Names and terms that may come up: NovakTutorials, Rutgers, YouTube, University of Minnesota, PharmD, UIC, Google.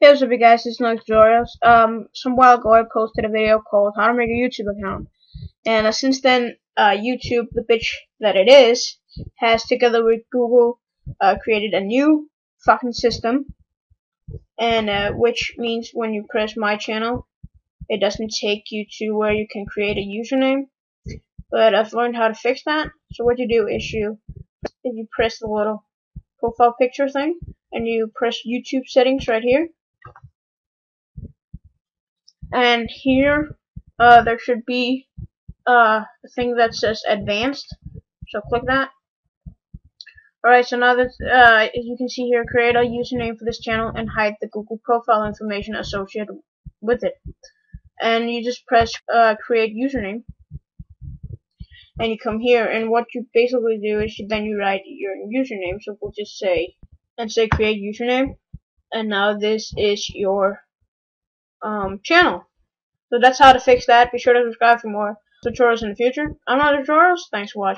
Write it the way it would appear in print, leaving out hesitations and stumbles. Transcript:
Hey, what's up you guys, it's NovakTutorials. Some while ago I posted a video called How to Make a YouTube Account. And since then, YouTube, the bitch that it is, has together with Google created a new fucking system. And which means when you press my channel, it doesn't take you to where you can create a username. But I've learned how to fix that. So what you do is you press the little profile picture thing, and you press YouTube settings right here. And here there should be a thing that says advanced, so click that. Alright, so now that as you can see here, create a username for this channel and hide the Google profile information associated with it. And you just press create username, and you come here, and what you basically do is you write your username. So we'll just say create username, and now this is your channel. So that's how to fix that. Be sure to subscribe for more tutorials in the future. I'm NovakTutorials. Thanks for watching.